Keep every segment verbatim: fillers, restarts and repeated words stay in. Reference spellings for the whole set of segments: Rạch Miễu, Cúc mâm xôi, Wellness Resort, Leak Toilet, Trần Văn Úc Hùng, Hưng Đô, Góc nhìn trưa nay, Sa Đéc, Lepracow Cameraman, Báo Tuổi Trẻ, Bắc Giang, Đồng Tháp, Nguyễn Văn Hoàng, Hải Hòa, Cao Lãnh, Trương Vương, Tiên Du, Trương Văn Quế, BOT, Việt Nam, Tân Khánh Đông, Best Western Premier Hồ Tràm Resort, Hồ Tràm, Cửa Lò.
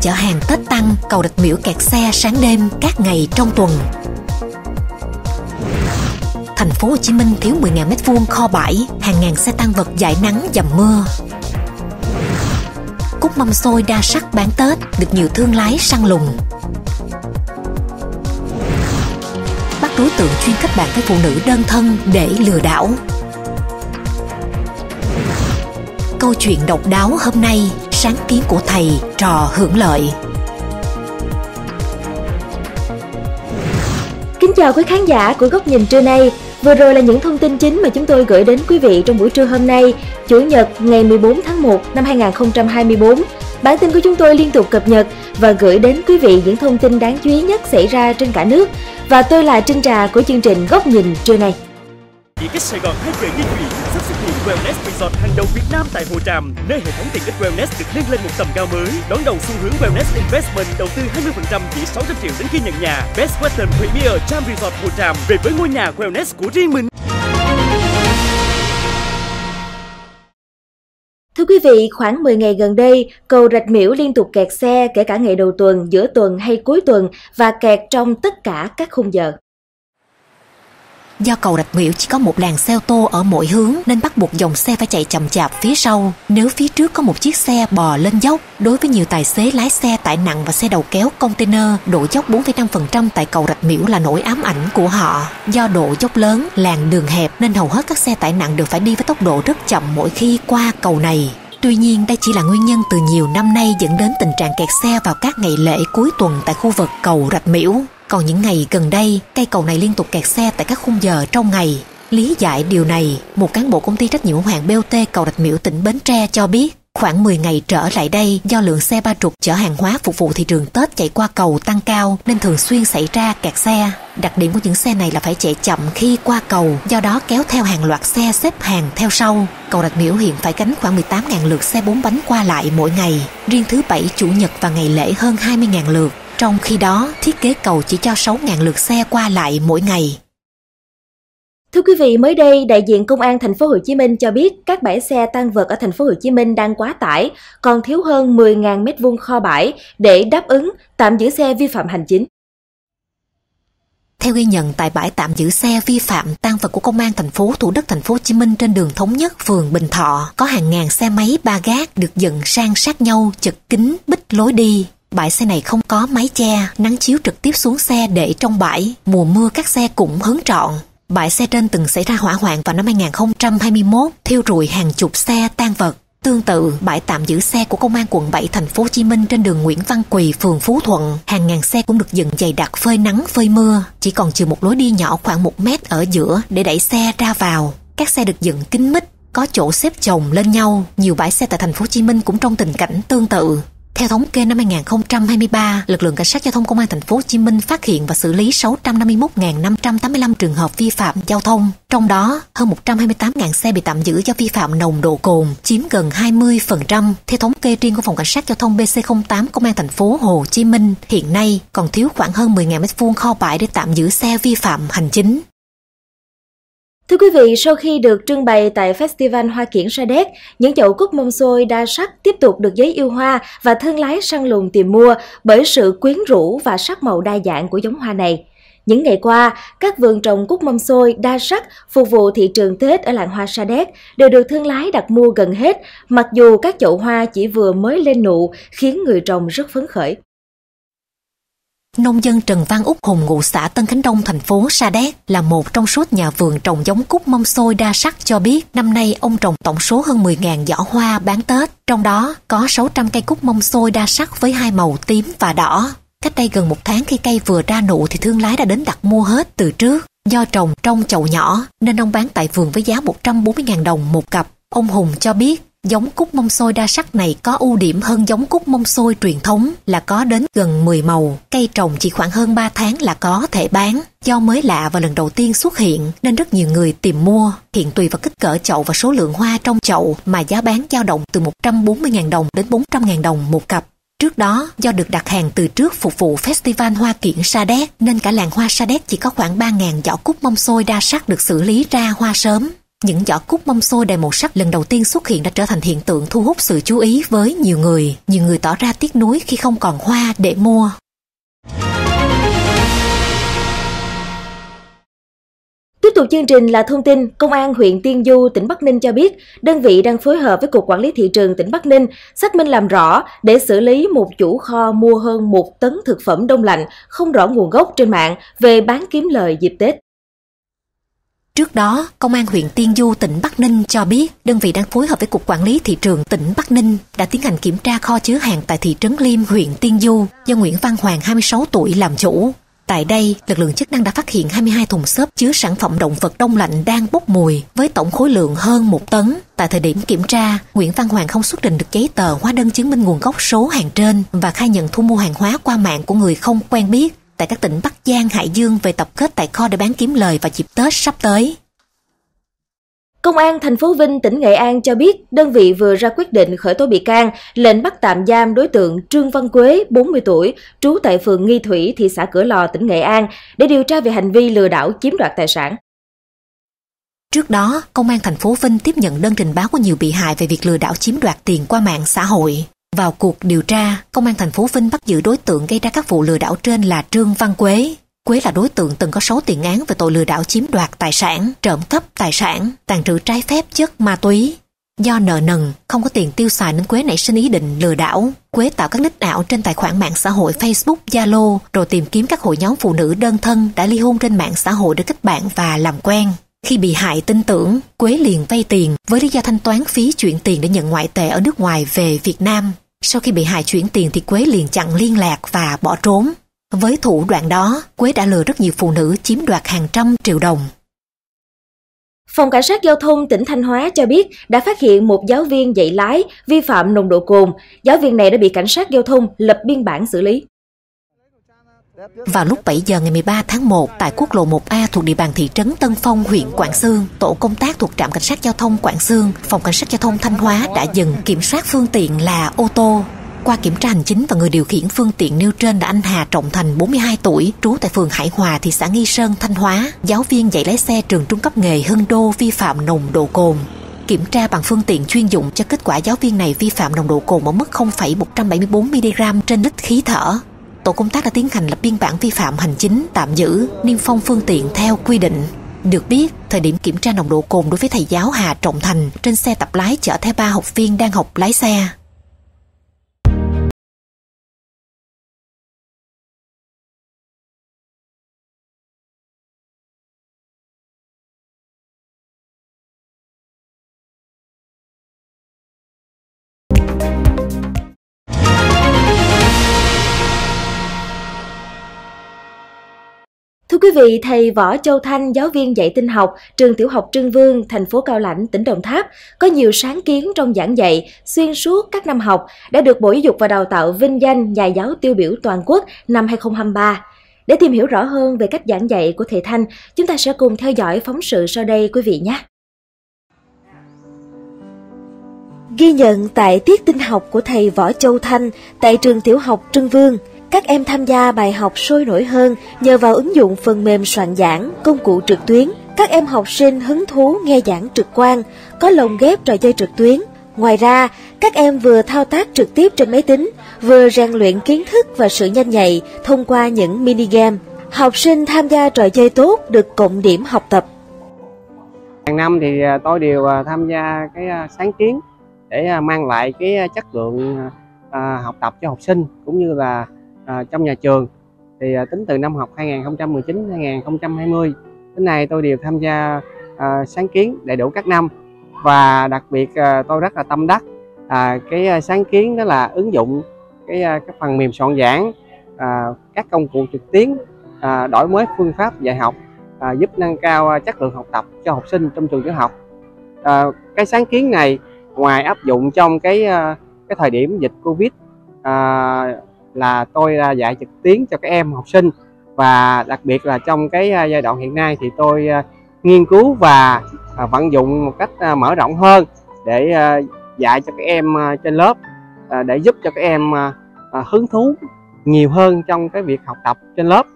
chợ hàng Tết tăng, cầu Rạch Miễu kẹt xe sáng đêm các ngày trong tuần. Thành phố Hồ Chí Minh thiếu mười nghìn mét vuông kho bãi, hàng ngàn xe tăng vật dãi nắng dầm mưa. Cúc mâm xôi đa sắc bán Tết được nhiều thương lái săn lùng. Bắt đối tượng chuyên kết bạn với phụ nữ đơn thân để lừa đảo. Câu chuyện độc đáo hôm nay, sáng kiến của thầy, trò hưởng lợi. Kính chào quý khán giả của Góc nhìn trưa nay. Vừa rồi là những thông tin chính mà chúng tôi gửi đến quý vị trong buổi trưa hôm nay, Chủ nhật ngày mười bốn tháng một năm hai nghìn không trăm hai mươi tư. Bản tin của chúng tôi liên tục cập nhật và gửi đến quý vị những thông tin đáng chú ý nhất xảy ra trên cả nước. Và tôi là Trân Trà của chương trình Góc nhìn trưa nay. Di tích Sài Gòn hay về Nghi Thủy sắp xuất hiện Wellness Resort hàng đầu Việt Nam tại Hồ Tràm, nơi hệ thống tiện ích Wellness được nâng lên một tầm cao mới, đón đầu xu hướng Wellness Investment, đầu tư hai mươi phần trăm chỉ sáu trăm triệu đến khi nhận nhà. Best Western Premier Hồ Tràm Resort Hồ Tràm về với ngôi nhà Wellness của riêng mình. Thưa quý vị, khoảng mười ngày gần đây, cầu Rạch Miễu liên tục kẹt xe kể cả ngày đầu tuần, giữa tuần hay cuối tuần và kẹt trong tất cả các khung giờ. Do cầu Rạch Miễu chỉ có một làn xe ô tô ở mỗi hướng nên bắt buộc dòng xe phải chạy chậm chạp phía sau. Nếu phía trước có một chiếc xe bò lên dốc, đối với nhiều tài xế lái xe tải nặng và xe đầu kéo container, độ dốc bốn phẩy năm phần trăm tại cầu Rạch Miễu là nỗi ám ảnh của họ. Do độ dốc lớn, làn đường hẹp nên hầu hết các xe tải nặng đều phải đi với tốc độ rất chậm mỗi khi qua cầu này. Tuy nhiên, đây chỉ là nguyên nhân từ nhiều năm nay dẫn đến tình trạng kẹt xe vào các ngày lễ cuối tuần tại khu vực cầu Rạch Miễu. Còn những ngày gần đây, cây cầu này liên tục kẹt xe tại các khung giờ trong ngày. Lý giải điều này, một cán bộ công ty trách nhiệm hữu hạn bê o tê cầu Rạch Miễu tỉnh Bến Tre cho biết, khoảng mười ngày trở lại đây, do lượng xe ba trục chở hàng hóa phục vụ thị trường Tết chạy qua cầu tăng cao nên thường xuyên xảy ra kẹt xe. Đặc điểm của những xe này là phải chạy chậm khi qua cầu, do đó kéo theo hàng loạt xe xếp hàng theo sau. Cầu Rạch Miễu hiện phải gánh khoảng mười tám nghìn lượt xe bốn bánh qua lại mỗi ngày, riêng thứ Bảy, Chủ nhật và ngày lễ hơn hai mươi nghìn lượt. Trong khi đó, thiết kế cầu chỉ cho sáu nghìn lượt xe qua lại mỗi ngày. Thưa quý vị, mới đây, đại diện Công an Thành phố Hồ Chí Minh cho biết các bãi xe tang vật ở Thành phố Hồ Chí Minh đang quá tải, còn thiếu hơn mười nghìn mét vuông kho bãi để đáp ứng tạm giữ xe vi phạm hành chính. Theo ghi nhận tại bãi tạm giữ xe vi phạm tang vật của Công an thành phố Thủ Đức, Thành phố Hồ Chí Minh trên đường Thống Nhất, phường Bình Thọ, có hàng ngàn xe máy ba gác được dựng san sát nhau, chật kín bích lối đi. Bãi xe này không có mái che, nắng chiếu trực tiếp xuống xe để trong bãi, mùa mưa các xe cũng hứng trọn. Bãi xe trên từng xảy ra hỏa hoạn vào năm hai nghìn không trăm hai mươi mốt, thiêu rụi hàng chục xe tang vật. Tương tự, bãi tạm giữ xe của Công an quận bảy Thành phố Hồ Chí Minh trên đường Nguyễn Văn Quỳ, phường Phú Thuận, hàng ngàn xe cũng được dựng dày đặc phơi nắng phơi mưa, chỉ còn trừ một lối đi nhỏ khoảng một mét ở giữa để đẩy xe ra vào. Các xe được dựng kín mít, có chỗ xếp chồng lên nhau. Nhiều bãi xe tại Thành phố Hồ Chí Minh cũng trong tình cảnh tương tự. Theo thống kê năm hai nghìn không trăm hai mươi ba, lực lượng cảnh sát giao thông Công an Thành phố Hồ Chí Minh phát hiện và xử lý sáu trăm năm mươi mốt nghìn năm trăm tám mươi lăm trường hợp vi phạm giao thông, trong đó hơn một trăm hai mươi tám nghìn xe bị tạm giữ do vi phạm nồng độ cồn, chiếm gần hai mươi phần trăm. Theo thống kê riêng của phòng cảnh sát giao thông bê xê không tám Công an Thành phố Hồ Chí Minh, hiện nay còn thiếu khoảng hơn mười nghìn mét vuông kho bãi để tạm giữ xe vi phạm hành chính. Thưa quý vị, sau khi được trưng bày tại Festival Hoa Kiển Sa Đéc, những chậu cúc mâm xôi đa sắc tiếp tục được giới yêu hoa và thương lái săn lùng tìm mua bởi sự quyến rũ và sắc màu đa dạng của giống hoa này. Những ngày qua, các vườn trồng cúc mâm xôi đa sắc phục vụ thị trường Tết ở làng hoa Sa Đéc đều được thương lái đặt mua gần hết, mặc dù các chậu hoa chỉ vừa mới lên nụ khiến người trồng rất phấn khởi. Nông dân Trần Văn Úc Hùng, ngụ xã Tân Khánh Đông, thành phố Sa Đéc, là một trong số nhà vườn trồng giống cúc mâm xôi đa sắc cho biết, năm nay ông trồng tổng số hơn mười nghìn giỏ hoa bán Tết, trong đó có sáu trăm cây cúc mâm xôi đa sắc với hai màu tím và đỏ. Cách đây gần một tháng khi cây vừa ra nụ thì thương lái đã đến đặt mua hết từ trước. Do trồng trong chậu nhỏ nên ông bán tại vườn với giá một trăm bốn mươi nghìn đồng một cặp. Ông Hùng cho biết, giống cúc mâm xôi đa sắc này có ưu điểm hơn giống cúc mâm xôi truyền thống là có đến gần mười màu. Cây trồng chỉ khoảng hơn ba tháng là có thể bán. Do mới lạ và lần đầu tiên xuất hiện nên rất nhiều người tìm mua. Hiện tùy vào kích cỡ chậu và số lượng hoa trong chậu mà giá bán dao động từ một trăm bốn mươi nghìn đồng đến bốn trăm nghìn đồng một cặp. Trước đó, do được đặt hàng từ trước phục vụ Festival Hoa Kiển Sa Đéc nên cả làng hoa Sa Đéc chỉ có khoảng ba nghìn giỏ cúc mâm xôi đa sắc được xử lý ra hoa sớm. Những giỏ cúc mâm xôi đầy màu sắc lần đầu tiên xuất hiện đã trở thành hiện tượng thu hút sự chú ý với nhiều người. Nhiều người tỏ ra tiếc nuối khi không còn hoa để mua. Tiếp tục chương trình là thông tin, Công an huyện Tiên Du, tỉnh Bắc Ninh cho biết, đơn vị đang phối hợp với Cục Quản lý Thị trường tỉnh Bắc Ninh xác minh làm rõ để xử lý một chủ kho mua hơn một tấn thực phẩm đông lạnh không rõ nguồn gốc trên mạng về bán kiếm lời dịp Tết. Trước đó, Công an huyện Tiên Du, tỉnh Bắc Ninh cho biết, đơn vị đang phối hợp với Cục Quản lý Thị trường tỉnh Bắc Ninh đã tiến hành kiểm tra kho chứa hàng tại thị trấn Liêm, huyện Tiên Du, do Nguyễn Văn Hoàng, hai mươi sáu tuổi, làm chủ. Tại đây, lực lượng chức năng đã phát hiện hai mươi hai thùng xốp chứa sản phẩm động vật đông lạnh đang bốc mùi với tổng khối lượng hơn một tấn. Tại thời điểm kiểm tra, Nguyễn Văn Hoàng không xuất trình được giấy tờ hóa đơn chứng minh nguồn gốc số hàng trên và khai nhận thu mua hàng hóa qua mạng của người không quen biết tại các tỉnh Bắc Giang, Hải Dương về tập kết tại kho để bán kiếm lời vào dịp Tết sắp tới. Công an thành phố Vinh, tỉnh Nghệ An cho biết đơn vị vừa ra quyết định khởi tố bị can, lệnh bắt tạm giam đối tượng Trương Văn Quế, bốn mươi tuổi, trú tại phường Nghi Thủy, thị xã Cửa Lò, tỉnh Nghệ An để điều tra về hành vi lừa đảo chiếm đoạt tài sản. Trước đó, Công an thành phố Vinh tiếp nhận đơn trình báo của nhiều bị hại về việc lừa đảo chiếm đoạt tiền qua mạng xã hội. Vào cuộc điều tra, Công an thành phố Vinh bắt giữ đối tượng gây ra các vụ lừa đảo trên là Trương Văn Quế. Quế là đối tượng từng có sáu tiền án về tội lừa đảo chiếm đoạt tài sản, trộm cắp tài sản, tàng trữ trái phép chất ma túy. Do nợ nần, không có tiền tiêu xài nên Quế nảy sinh ý định lừa đảo. Quế tạo các nick ảo trên tài khoản mạng xã hội Facebook, Zalo, rồi tìm kiếm các hội nhóm phụ nữ đơn thân đã ly hôn trên mạng xã hội để kết bạn và làm quen. Khi bị hại tin tưởng, Quế liền vay tiền với lý do thanh toán phí chuyển tiền để nhận ngoại tệ ở nước ngoài về Việt Nam. Sau khi bị hại chuyển tiền thì Quế liền chặn liên lạc và bỏ trốn. Với thủ đoạn đó, Quế đã lừa rất nhiều phụ nữ chiếm đoạt hàng trăm triệu đồng. Phòng Cảnh sát Giao thông tỉnh Thanh Hóa cho biết đã phát hiện một giáo viên dạy lái vi phạm nồng độ cồn. Giáo viên này đã bị Cảnh sát Giao thông lập biên bản xử lý. Vào lúc bảy giờ ngày mười ba tháng một, tại quốc lộ một A thuộc địa bàn thị trấn Tân Phong, huyện Quảng Xương, tổ công tác thuộc trạm Cảnh sát Giao thông Quảng Xương, Phòng Cảnh sát Giao thông Thanh Hóa đã dừng kiểm soát phương tiện là ô tô. Qua kiểm tra hành chính và người điều khiển phương tiện nêu trên là anh Hà Trọng Thành, bốn mươi hai tuổi, trú tại phường Hải Hòa, thị xã Nghi Sơn, Thanh Hóa, giáo viên dạy lái xe trường trung cấp nghề Hưng Đô vi phạm nồng độ cồn. Kiểm tra bằng phương tiện chuyên dụng cho kết quả giáo viên này vi phạm nồng độ cồn ở mức không phẩy một trăm bảy mươi tư mi-li-gam trên lít khí thở. Tổ công tác đã tiến hành lập biên bản vi phạm hành chính, tạm giữ, niêm phong phương tiện theo quy định. Được biết, thời điểm kiểm tra nồng độ cồn đối với thầy giáo Hà Trọng Thành, trên xe tập lái chở theo ba học viên đang học lái xe. Thưa quý vị, thầy Võ Châu Thanh, giáo viên dạy tin học, trường tiểu học Trương Vương, thành phố Cao Lãnh, tỉnh Đồng Tháp, có nhiều sáng kiến trong giảng dạy, xuyên suốt các năm học, đã được Bộ Giáo dục và Đào tạo vinh danh nhà giáo tiêu biểu toàn quốc năm hai không hai ba. Để tìm hiểu rõ hơn về cách giảng dạy của thầy Thanh, chúng ta sẽ cùng theo dõi phóng sự sau đây quý vị nhé. Ghi nhận tại tiết tin học của thầy Võ Châu Thanh tại trường tiểu học Trương Vương, các em tham gia bài học sôi nổi hơn nhờ vào ứng dụng phần mềm soạn giảng, công cụ trực tuyến. Các em học sinh hứng thú nghe giảng trực quan, có lồng ghép trò chơi trực tuyến. Ngoài ra, các em vừa thao tác trực tiếp trên máy tính, vừa rèn luyện kiến thức và sự nhanh nhạy thông qua những mini game. Học sinh tham gia trò chơi tốt được cộng điểm học tập. Hàng năm thì tôi đều tham gia cái sáng kiến để mang lại cái chất lượng học tập cho học sinh cũng như là À, trong nhà trường thì à, tính từ năm học hai nghìn không trăm mười chín đến hai nghìn không trăm hai mươi đến nay tôi đều tham gia à, sáng kiến đầy đủ các năm, và đặc biệt à, tôi rất là tâm đắc à, cái à, sáng kiến đó là ứng dụng cái, à, cái phần mềm soạn giảng, à, các công cụ trực tuyến, à, đổi mới phương pháp dạy học, à, giúp nâng cao à, chất lượng học tập cho học sinh trong trường tiểu học. À, cái sáng kiến này ngoài áp dụng trong cái à, cái thời điểm dịch Covid à, là tôi dạy trực tuyến cho các em học sinh, và đặc biệt là trong cái giai đoạn hiện nay thì tôi nghiên cứu và vận dụng một cách mở rộng hơn để dạy cho các em trên lớp, để giúp cho các em hứng thú nhiều hơn trong cái việc học tập trên lớp,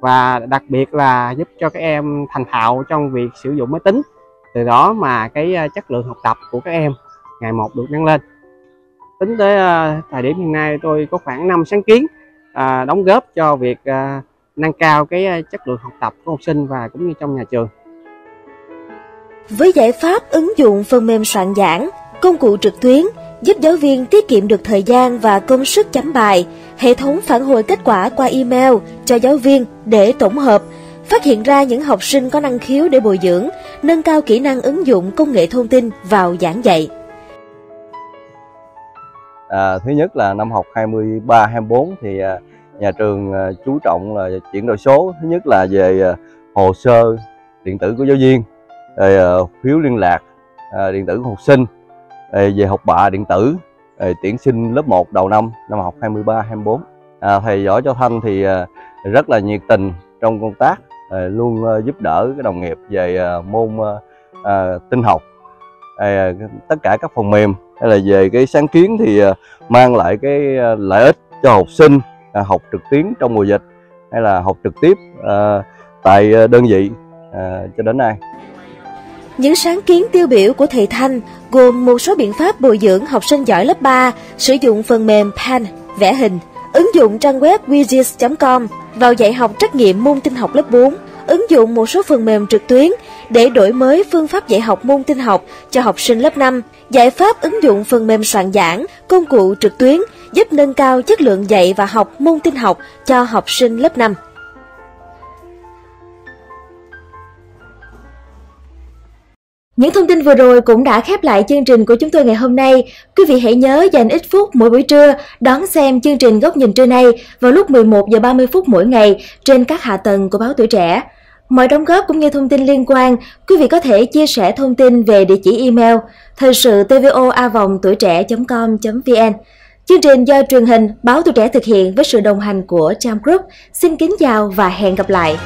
và đặc biệt là giúp cho các em thành thạo trong việc sử dụng máy tính Từ đó mà cái chất lượng học tập của các em ngày một được nâng lên. Tính tới thời điểm hiện nay tôi có khoảng năm sáng kiến đóng góp cho việc nâng cao cái chất lượng học tập của học sinh và cũng như trong nhà trường. Với giải pháp ứng dụng phần mềm soạn giảng, công cụ trực tuyến giúp giáo viên tiết kiệm được thời gian và công sức chấm bài, hệ thống phản hồi kết quả qua email cho giáo viên để tổng hợp, phát hiện ra những học sinh có năng khiếu để bồi dưỡng, nâng cao kỹ năng ứng dụng công nghệ thông tin vào giảng dạy. À, thứ nhất là năm học hai mươi ba hai mươi bốn thì nhà trường chú trọng là chuyển đổi số. Thứ nhất là về hồ sơ điện tử của giáo viên, về phiếu liên lạc điện tử của học sinh, về học bạ điện tử, tuyển sinh lớp một đầu năm năm học hai mươi ba hai mươi bốn. À, thầy Võ Châu Thanh thì rất là nhiệt tình trong công tác, luôn giúp đỡ cái đồng nghiệp về môn tin học, tất cả các phần mềm hay là về cái sáng kiến thì mang lại cái lợi ích cho học sinh học trực tuyến trong mùa dịch hay là học trực tiếp tại đơn vị cho đến nay. Những sáng kiến tiêu biểu của thầy Thanh gồm một số biện pháp bồi dưỡng học sinh giỏi lớp ba, sử dụng phần mềm Paint vẽ hình, ứng dụng trang web widgets chấm com vào dạy học trắc nghiệm môn tin học lớp bốn, ứng dụng một số phần mềm trực tuyến để đổi mới phương pháp dạy học môn tin học cho học sinh lớp năm, giải pháp ứng dụng phần mềm soạn giảng, công cụ trực tuyến giúp nâng cao chất lượng dạy và học môn tin học cho học sinh lớp năm. Những thông tin vừa rồi cũng đã khép lại chương trình của chúng tôi ngày hôm nay. Quý vị hãy nhớ dành ít phút mỗi buổi trưa đón xem chương trình Góc nhìn trưa nay vào lúc mười một giờ ba mươi phút mỗi ngày trên các hạ tầng của Báo Tuổi Trẻ. Mọi đóng góp cũng như thông tin liên quan, quý vị có thể chia sẻ thông tin về địa chỉ email thời sự tvo a vòng tuổi trẻ chấm com chấm vn. Chương trình do truyền hình Báo Tuổi Trẻ thực hiện với sự đồng hành của Tram Group. Xin kính chào và hẹn gặp lại.